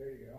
There you go.